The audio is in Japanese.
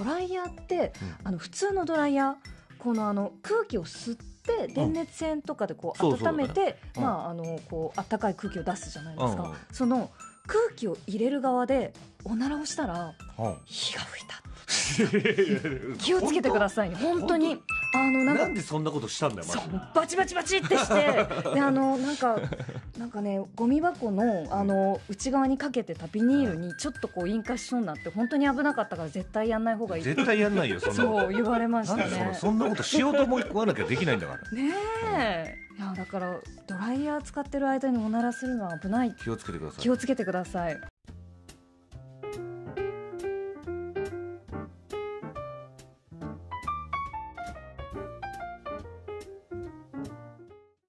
ドライヤーって、うん、普通のドライヤーこの空気を吸って電熱線とかでこう温めて暖かい空気を出すじゃないですか、うん、その空気を入れる側でおならをしたら、うん、火が吹いた気をつけてください。本当になんでそんなことしたんだよ。バチバチバチってしてでなんかねゴミ箱の内側にかけてたビニールにちょっとこう引火しそうになって本当に危なかったから絶対やんない方がいい。絶対やんないよそんなこと。そう言われましたね。そんなことしようと思わなきゃできないんだから。ねえ。いやだからドライヤー使ってる間におならするのは危ない。気をつけてください。気をつけてください。